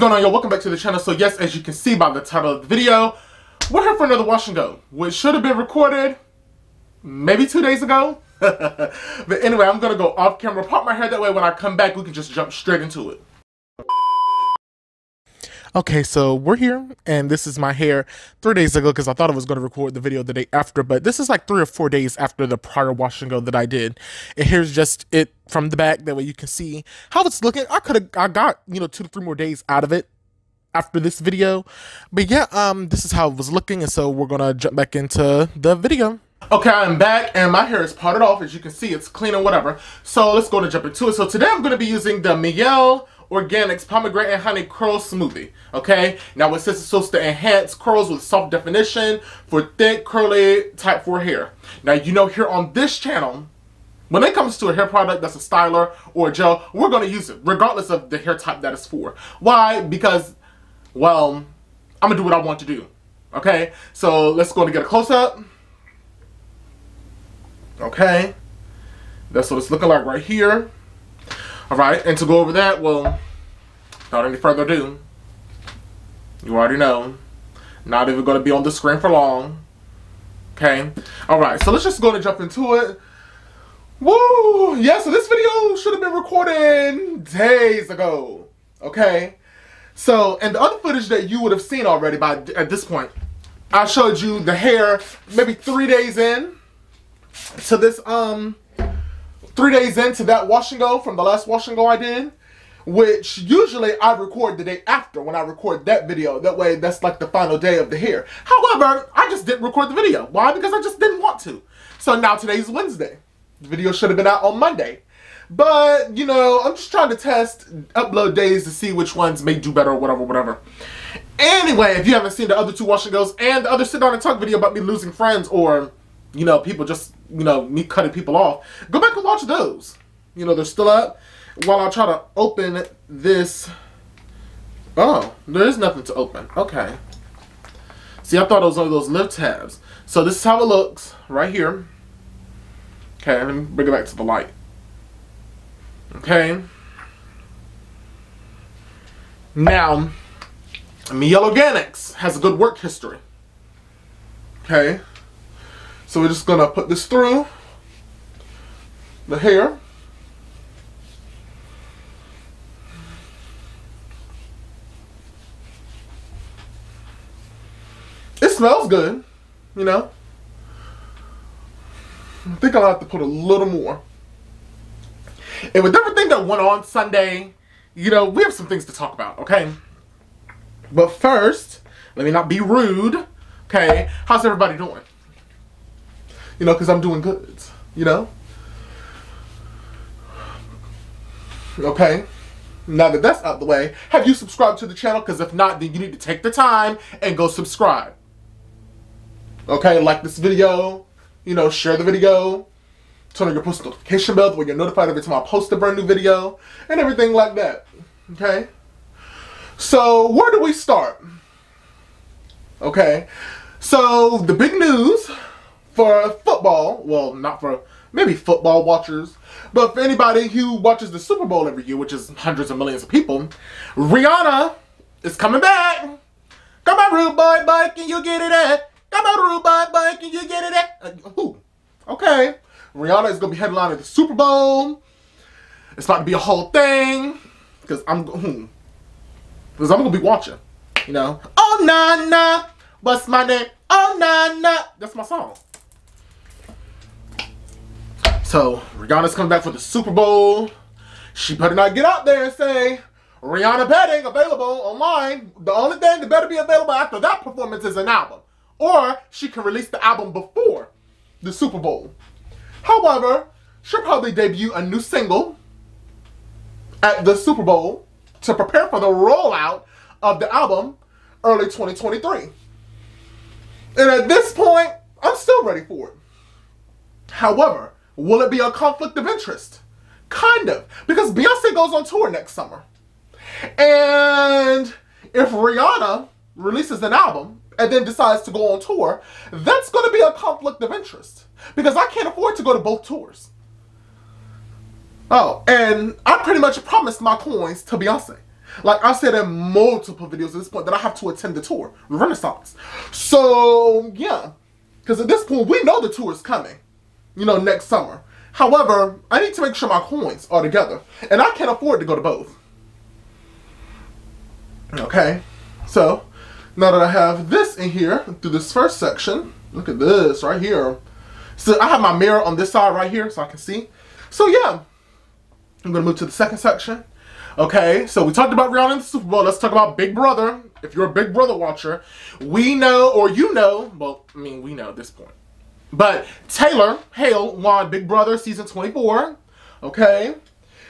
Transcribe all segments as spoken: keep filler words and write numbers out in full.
going on, y'all? Welcome back to the channel. So yes, as you can see by the title of the video, we're here for another wash and go, which should have been recorded maybe two days ago. But anyway, I'm going to go off camera, pop my hair, that way when I come back, we can just jump straight into it. Okay, so we're here, and this is my hair three days ago because I thought I was going to record the video the day after, but this is like three or four days after the prior wash and go that I did. And here's just it from the back, that way you can see how it's looking. I could have, I got, you know, two to three more days out of it after this video. But yeah, um, this is how it was looking, and so we're going to jump back into the video. Okay, I'm back, and my hair is parted off. As you can see, it's clean or whatever. So let's go to jump into it. So today I'm going to be using the Mielle Organics Pomegranate and Honey Curl Smoothie. Okay, now it says it's supposed to enhance curls with soft definition for thick, curly, type four hair. Now, you know, here on this channel, when it comes to a hair product that's a styler or a gel, we're going to use it regardless of the hair type that it's for. Why? Because, well, I'm going to do what I want to do. Okay, so let's go and get a close-up. Okay, that's what it's looking like right here. All right, and to go over that, well, without any further ado, you already know, not even going to be on the screen for long. Okay, all right, so let's just go and jump into it. Woo! Yeah, so this video should have been recorded days ago. Okay, so, and the other footage that you would have seen already by at this point, I showed you the hair maybe three days in. So this, um, three days into that wash and go from the last wash and go I did, which usually I record the day after when I record that video. That way, that's like the final day of the hair. However, I just didn't record the video. Why? Because I just didn't want to. So now today's Wednesday. The video should have been out on Monday. But, you know, I'm just trying to test upload days to see which ones may do better or whatever, whatever. Anyway, if you haven't seen the other two wash and goes and the other sit down and talk video about me losing friends or, you know, people just, you know, me cutting people off, go back and watch those. You know, they're still up. While I try to open this, oh, there is nothing to open. Okay. See, I thought it was one of those lift tabs. So this is how it looks right here. Okay, let me bring it back to the light. Okay. Now, Mielle Organics has a good work history. Okay. So we're just gonna put this through the hair. It smells good, you know. I think I'll have to put a little more. And with everything that went on Sunday, you know, we have some things to talk about, okay? But first, let me not be rude, okay? How's everybody doing? You know, because I'm doing good, you know? Okay, now that that's out the way, have you subscribed to the channel? Because if not, then you need to take the time and go subscribe. Okay, like this video, you know, share the video, turn on your post notification bell where you're notified every time I post a brand new video, and everything like that, okay? So, where do we start? Okay, so the big news for football, well, not for maybe football watchers, but for anybody who watches the Super Bowl every year, which is hundreds of millions of people, Rihanna is coming back. Come on, rude boy, boy, can you get it at? Come on, rude boy, boy, can you get it at? Uh, ooh. Okay. Rihanna is going to be headlining the Super Bowl. It's about to be a whole thing, because I'm, hmm, because I'm going to be watching, you know. Oh, nah, nah, what's my name? Oh, nah, nah. That's my song. So, Rihanna's coming back for the Super Bowl. She better not get out there and say, Rihanna betting available online. The only thing that better be available after that performance is an album. Or she can release the album before the Super Bowl. However, she'll probably debut a new single at the Super Bowl to prepare for the rollout of the album early twenty twenty-three. And at this point, I'm still ready for it. However, will it be a conflict of interest? Kind of. Because Beyonce goes on tour next summer. And if Rihanna releases an album and then decides to go on tour, that's going to be a conflict of interest. Because I can't afford to go to both tours. Oh, and I pretty much promised my coins to Beyonce. Like I said in multiple videos at this point that I have to attend the tour, Renaissance. So yeah, because at this point we know the tour is coming, you know, next summer. However, I need to make sure my coins are together, and I can't afford to go to both. Okay, so now that I have this in here through this first section, look at this right here. So I have my mirror on this side right here so I can see. So yeah, I'm gonna move to the second section. Okay, so we talked about Rihanna in the Super Bowl. Let's talk about Big Brother. If you're a Big Brother watcher, we know, or you know, well, I mean, we know at this point. But Taylor Hale won Big Brother Season twenty-four, okay?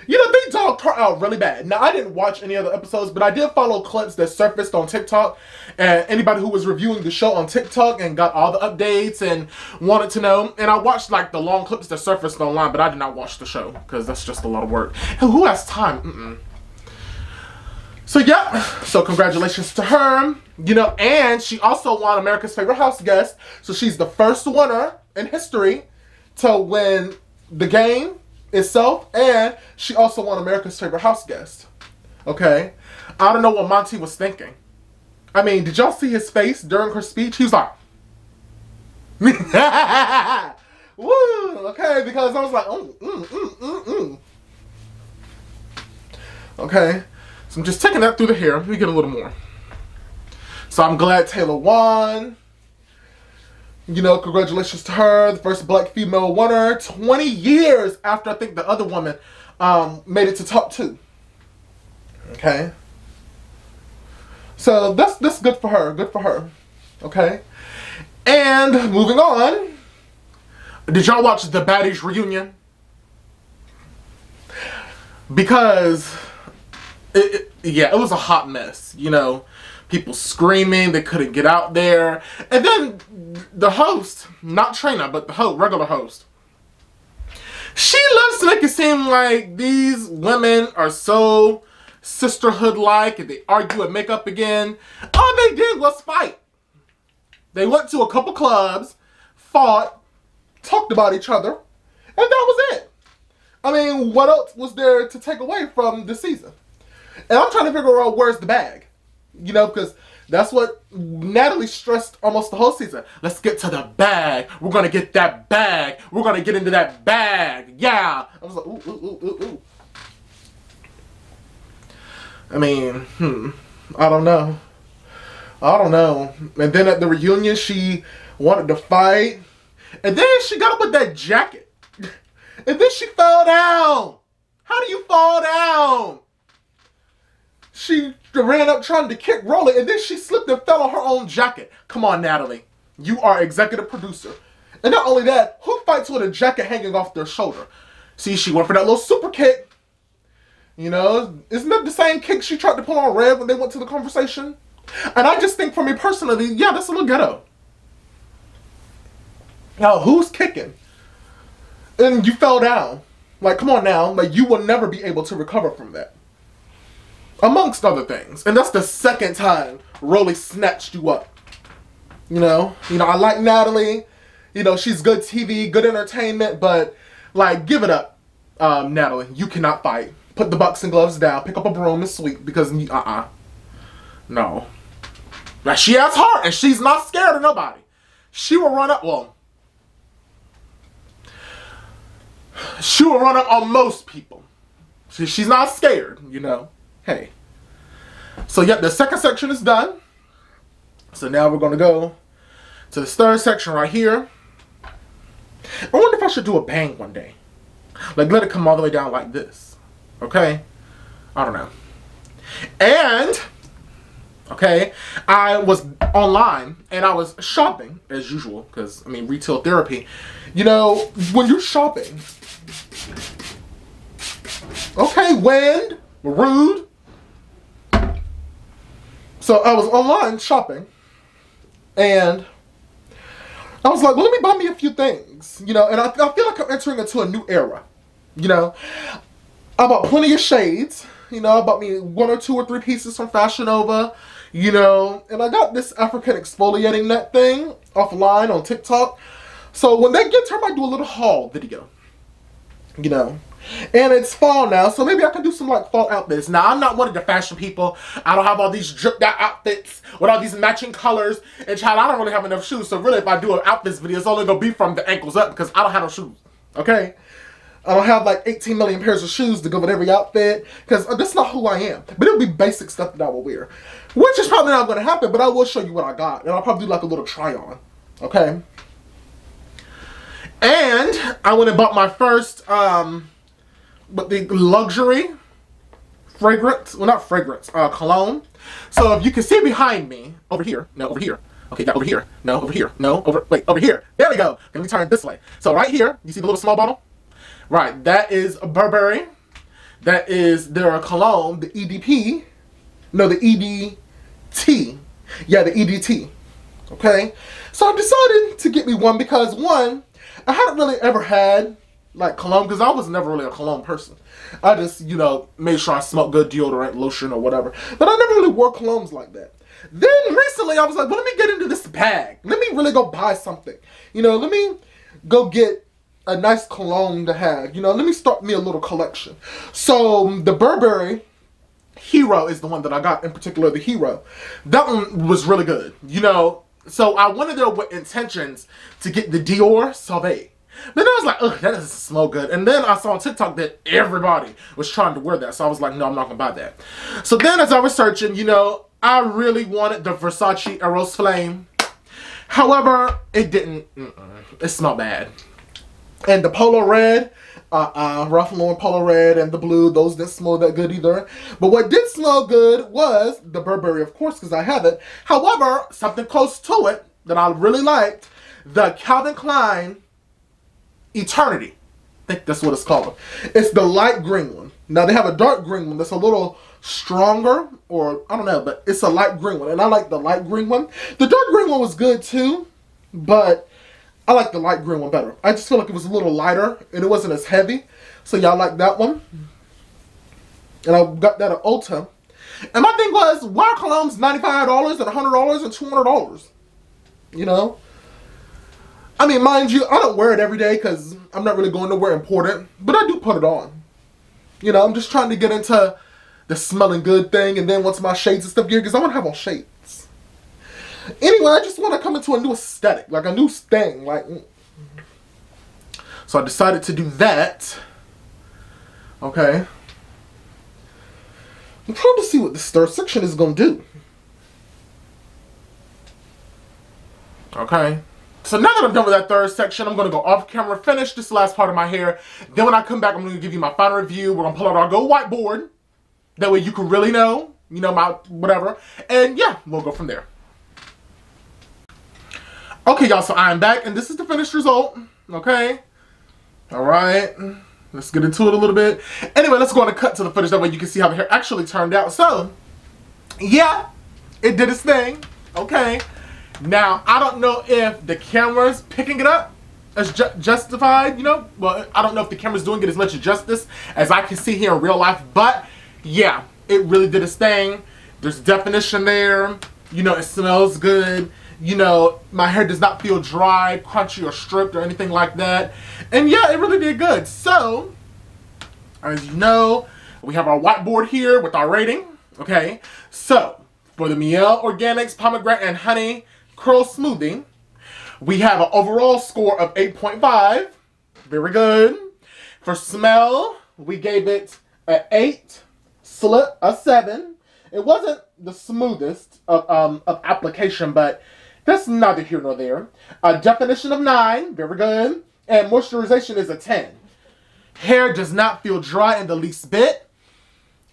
You know, they dogged her out really bad. Now, I didn't watch any other episodes, but I did follow clips that surfaced on TikTok. And anybody who was reviewing the show on TikTok and got all the updates and wanted to know. And I watched, like, the long clips that surfaced online, but I did not watch the show because that's just a lot of work. And who has time? Mm-mm. So, yeah. So, congratulations to her. You know, and she also won America's Favorite House Guest. So, she's the first winner in history to win the game itself, and she also won America's Favorite House Guest. Okay? I don't know what Monty was thinking. I mean, did y'all see his face during her speech? He was like, woo! Okay, because I was like, mm, mm, mm, mm, mm. Okay? So I'm just taking that through the hair. Let me get a little more. So I'm glad Taylor won. You know, congratulations to her, the first black female winner, twenty years after I think the other woman um, made it to top two. Okay. So that's, that's good for her, good for her. Okay. And moving on, did y'all watch the Baddies reunion? Because, it, it, yeah, it was a hot mess, you know. People screaming, they couldn't get out there. And then the host, not Trina, but the host, regular host, she loves to make it seem like these women are so sisterhood-like and they argue and make up again. All they did was fight. They went to a couple clubs, fought, talked about each other, and that was it. I mean, what else was there to take away from this season? And I'm trying to figure out where's the bag. You know, because that's what Natalie stressed almost the whole season. Let's get to the bag. We're going to get that bag. We're going to get into that bag. Yeah. I was like, ooh, ooh, ooh, ooh, ooh. I mean, hmm. I don't know. I don't know. And then at the reunion, she wanted to fight. And then she got up with that jacket. And then she fell down. How do you fall down? She ran up trying to kick Rollie, and then she slipped and fell on her own jacket. Come on, Natalie. You are executive producer. And not only that, who fights with a jacket hanging off their shoulder? See, she went for that little super kick. You know, isn't that the same kick she tried to pull on Red when they went to the conversation? And I just think for me personally, yeah, that's a little ghetto. Now, who's kicking? And you fell down. Like, come on now. Like, you will never be able to recover from that. Amongst other things. And that's the second time Rollie snatched you up. You know? You know, I like Natalie. You know, she's good T V, good entertainment, but, like, give it up, um, Natalie. You cannot fight. Put the boxing gloves down. Pick up a broom and sweep because, uh-uh. No. Like, she has heart, and she's not scared of nobody. She will run up, well, she will run up on most people. She, she's not scared, you know? Hey. So, yep, the second section is done. So, now we're going to go to this third section right here. I wonder if I should do a bang one day. Like, let it come all the way down like this. Okay? I don't know. And, okay, I was online and I was shopping as usual because, I mean, retail therapy. You know, when you're shopping, okay, wind, rude. So I was online shopping, and I was like, well, let me buy me a few things, you know, and I, I feel like I'm entering into a new era, you know. I bought plenty of shades, you know, I bought me one or two or three pieces from Fashionova, you know, and I got this African exfoliating net thing offline on TikTok. So when that gets here, I might do a little haul video, you know. And it's fall now, so maybe I can do some like fall outfits. Now, I'm not one of the fashion people. I don't have all these dripped out outfits with all these matching colors. And child, I don't really have enough shoes. So really, if I do an outfits video, it's only going to be from the ankles up because I don't have no shoes. Okay? I don't have like eighteen million pairs of shoes to go with every outfit because that's not who I am. But it'll be basic stuff that I will wear, which is probably not going to happen, but I will show you what I got. And I'll probably do like a little try on. Okay? And I went and bought my first... um. But the luxury fragrance, well not fragrance, uh, cologne. So if you can see behind me, over here, no, over here. Okay, now over here, no, over here, no, over, wait, over here. There we go. Let me turn this way. So right here, you see the little small bottle? Right, that is a Burberry. That is their cologne, the E D P. No, the E D T. Yeah, the E D T. Okay, so I decided to get me one because one, I hadn't really ever had like cologne, because I was never really a cologne person. I just, you know, made sure I smelled good deodorant, lotion, or whatever. But I never really wore colognes like that. Then recently, I was like, well, let me get into this bag. Let me really go buy something. You know, let me go get a nice cologne to have. You know, let me start me a little collection. So the Burberry Hero is the one that I got, in particular, the Hero. That one was really good, you know. So I went in there with intentions to get the Dior Sauvage. Then I was like, ugh, that doesn't smell good. And then I saw on TikTok that everybody was trying to wear that. So I was like, no, I'm not going to buy that. So then as I was searching, you know, I really wanted the Versace Eros Flame. However, it didn't, mm-mm, it smelled bad. And the Polo Red, uh-uh, Ralph Lauren Polo Red and the blue, those didn't smell that good either. But what did smell good was the Burberry, of course, because I have it. However, something close to it that I really liked, the Calvin Klein Eternity. I think that's what it's called. It's the light green one. Now they have a dark green one that's a little stronger, or I don't know, but it's a light green one. And I like the light green one. The dark green one was good too, but I like the light green one better. I just feel like it was a little lighter and it wasn't as heavy. So y'all like that one. And I got that at Ulta. And my thing was, why are colognes ninety-five dollars and one hundred dollars and two hundred dollars? You know? I mean, mind you, I don't wear it every day because I'm not really going nowhere important, but I do put it on. You know, I'm just trying to get into the smelling good thing, and then once my shades and stuff gear, because I want to have on shades. Anyway, I just want to come into a new aesthetic, like a new thing. Like, so I decided to do that. Okay. I'm trying to see what this third section is going to do. Okay. So now that I'm done with that third section, I'm going to go off camera, finish this last part of my hair. Then when I come back, I'm going to give you my final review. We're going to pull out our gold whiteboard. That way you can really know, you know, my whatever. And yeah, we'll go from there. Okay, y'all, so I'm back, and this is the finished result. Okay. All right. Let's get into it a little bit. Anyway, let's go on and cut to the footage. That way you can see how the hair actually turned out. So, yeah, it did its thing. Okay. Now, I don't know if the camera's picking it up as ju justified, you know? Well, I don't know if the camera's doing it as much justice as I can see here in real life. But, yeah, it really did its thing. There's definition there. You know, it smells good. You know, my hair does not feel dry, crunchy, or stripped or anything like that. And, yeah, it really did good. So, as you know, we have our whiteboard here with our rating. Okay? So, for the Mielle Organics Pomegranate and Honey Curl Smoothie, we have an overall score of eight point five. Very good. For smell, we gave it an eight, slip a seven. It wasn't the smoothest of, um, of application, but that's neither here nor there. A definition of nine, very good. And moisturization is a ten. Hair does not feel dry in the least bit.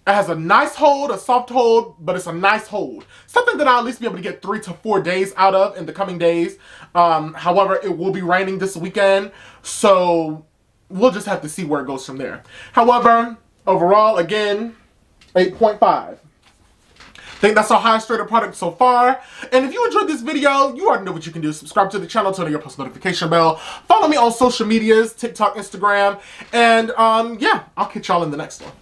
It has a nice hold, a soft hold, but it's a nice hold. Something that I'll at least be able to get three to four days out of in the coming days. Um, however, it will be raining this weekend, so we'll just have to see where it goes from there. However, overall, again, eight point five. I think that's our highest rated product so far. And if you enjoyed this video, you already know what you can do. Subscribe to the channel, turn on your post notification bell. Follow me on social medias, TikTok, Instagram. And um, yeah, I'll catch y'all in the next one.